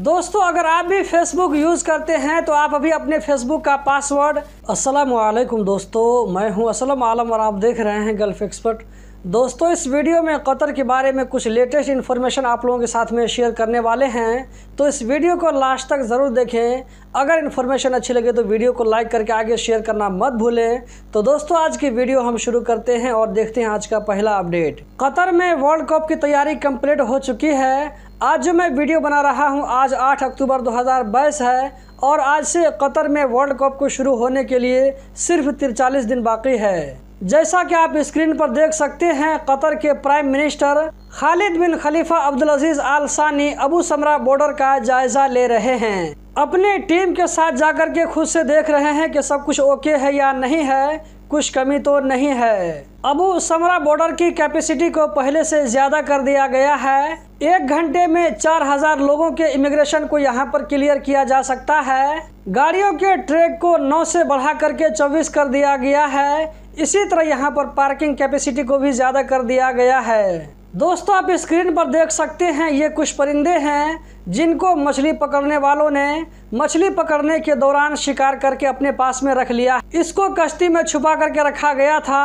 दोस्तों अगर आप भी फेसबुक यूज़ करते हैं तो आप अभी अपने फेसबुक का पासवर्ड। अस्सलाम वालेकुम दोस्तों, मैं हूं असलम आलम और आप देख रहे हैं गल्फ एक्सपर्ट। दोस्तों इस वीडियो में कतर के बारे में कुछ लेटेस्ट इन्फॉर्मेशन आप लोगों के साथ में शेयर करने वाले हैं, तो इस वीडियो को लास्ट तक ज़रूर देखें। अगर इन्फॉर्मेशन अच्छी लगे तो वीडियो को लाइक करके आगे शेयर करना मत भूलें। तो दोस्तों आज की वीडियो हम शुरू करते हैं और देखते हैं आज का पहला अपडेट। कतर में वर्ल्ड कप की तैयारी कंप्लीट हो चुकी है। आज जो मैं वीडियो बना रहा हूं आज 8 अक्टूबर 2022 है और आज से कतर में वर्ल्ड कप को शुरू होने के लिए सिर्फ 43 दिन बाकी है। जैसा कि आप स्क्रीन पर देख सकते हैं, कतर के prime minister Khalid bin Khalifa Abdul Aziz Al Thani Abu Samra border का जायजा ले रहे हैं। अपने टीम के साथ जाकर के खुद से देख रहे हैं कि सब कुछ ओके है या नहीं है, कुछ कमी तो नहीं है। अबू समरा बॉर्डर की कैपेसिटी को पहले से ज़्यादा कर दिया गया है। 1 घंटे में 4000 लोगों के इमिग्रेशन को यहां पर क्लियर किया जा सकता है। गाड़ियों के ट्रैक को 9 से बढ़ा करके 24 कर दिया गया है। इसी तरह यहां पर पार्किंग कैपेसिटी को भी ज़्यादा कर दिया गया है। दोस्तों आप स्क्रीन पर देख सकते हैं, ये कुछ परिंदे हैं जिनको मछली पकड़ने वालों ने मछली पकड़ने के दौरान शिकार करके अपने पास में रख लिया। इसको कश्ती में छुपा करके रखा गया था।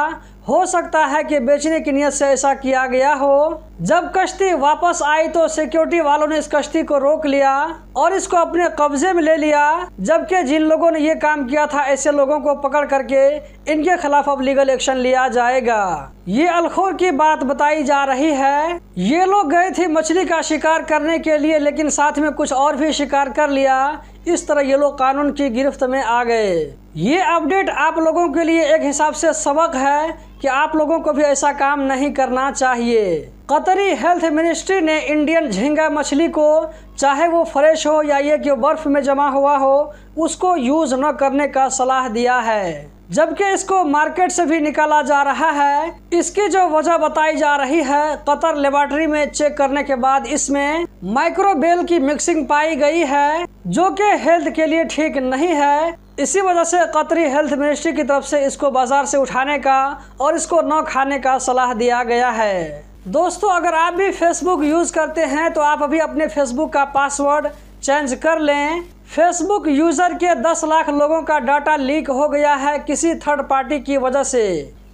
हो सकता है कि बेचने की नीयत से ऐसा किया गया हो। जब कश्ती वापस आई तो सिक्योरिटी वालों ने इस कश्ती को रोक लिया और इसको अपने कब्जे में ले लिया, जबकि जिन लोगों ने ये काम किया था ऐसे लोगों को पकड़ करके इनके खिलाफ अब लीगल एक्शन लिया जाएगा। ये अलखोर की बात बताई जा रही है। ये लोग गए थे मछली का शिकार करने के लिए, लेकिन साथ में कुछ और भी शिकार कर लिया। इस तरह ये लोग कानून की गिरफ्त में आ गए। ये अपडेट आप लोगों के लिए एक हिसाब से सबक है कि आप लोगों को भी ऐसा काम नहीं करना चाहिए। कतरी हेल्थ मिनिस्ट्री ने इंडियन झींगा मछली को, चाहे वो फ्रेश हो या ये कि बर्फ़ में जमा हुआ हो, उसको यूज़ न करने का सलाह दिया है, जबकि इसको मार्केट से भी निकाला जा रहा है। इसकी जो वजह बताई जा रही है, कतर लेबोरेटरी में चेक करने के बाद इसमें माइक्रोबेल की मिक्सिंग पाई गई है, जो कि हेल्थ के लिए ठीक नहीं है। इसी वजह से कतरी हेल्थ मिनिस्ट्री की तरफ से इसको बाजार से उठाने का और इसको न खाने का सलाह दिया गया है। दोस्तों अगर आप भी फेसबुक यूज़ करते हैं तो आप अभी अपने फेसबुक का पासवर्ड चेंज कर लें। फेसबुक यूज़र के 10 लाख लोगों का डाटा लीक हो गया है किसी थर्ड पार्टी की वजह से।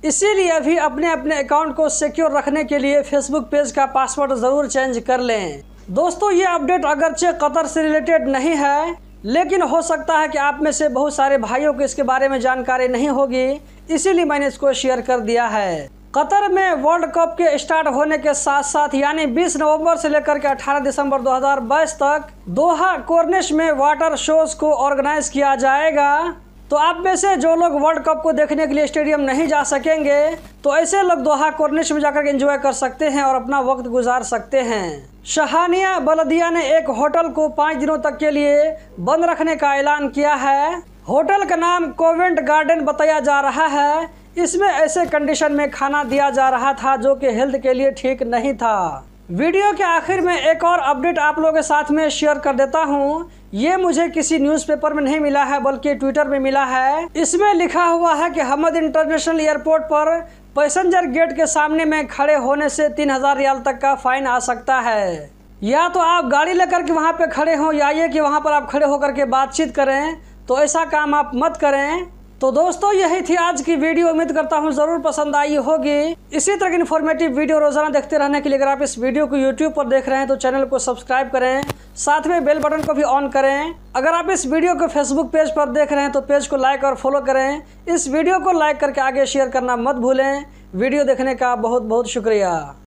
इसीलिए अभी अपने अपने अकाउंट को सिक्योर रखने के लिए फेसबुक पेज का पासवर्ड ज़रूर चेंज कर लें। दोस्तों ये अपडेट अगरचे कतर से रिलेटेड नहीं है, लेकिन हो सकता है कि आप में से बहुत सारे भाइयों को इसके बारे में जानकारी नहीं होगी, इसीलिए मैंने इसको शेयर कर दिया है। कतर में वर्ल्ड कप के स्टार्ट होने के साथ साथ यानी 20 नवंबर से लेकर के 18 दिसंबर 2022 तक दोहा कॉर्निश में वाटर शोज़ को ऑर्गेनाइज किया जाएगा। तो आप में से जो लोग वर्ल्ड कप को देखने के लिए स्टेडियम नहीं जा सकेंगे तो ऐसे लोग दोहा कॉर्निश में जाकर के एंजॉय कर सकते हैं और अपना वक्त गुजार सकते हैं। शहानिया बलदिया ने एक होटल को 5 दिनों तक के लिए बंद रखने का ऐलान किया है। होटल का नाम कोवेंट गार्डन बताया जा रहा है। इसमें ऐसे कंडीशन में खाना दिया जा रहा था जो कि हेल्थ के लिए ठीक नहीं था। वीडियो के आखिर में एक और अपडेट आप लोगों के साथ में शेयर कर देता हूँ। ये मुझे किसी न्यूज़पेपर में नहीं मिला है बल्कि ट्विटर में मिला है। इसमें लिखा हुआ है कि हमद इंटरनेशनल एयरपोर्ट पर पैसेंजर गेट के सामने में खड़े होने से 3000 रियाल तक का फाइन आ सकता है। या तो आप गाड़ी लेकर के वहाँ पे खड़े हों या ये कि वहाँ पर आप खड़े होकर के बातचीत करें, तो ऐसा काम आप मत करें। तो दोस्तों यही थी आज की वीडियो, उम्मीद करता हूं ज़रूर पसंद आई होगी। इसी तरह की इन्फॉर्मेटिव वीडियो रोजाना देखते रहने के लिए अगर आप इस वीडियो को YouTube पर देख रहे हैं तो चैनल को सब्सक्राइब करें, साथ में बेल बटन को भी ऑन करें। अगर आप इस वीडियो को Facebook पेज पर देख रहे हैं तो पेज को लाइक और फॉलो करें। इस वीडियो को लाइक करके आगे शेयर करना मत भूलें। वीडियो देखने का बहुत बहुत शुक्रिया।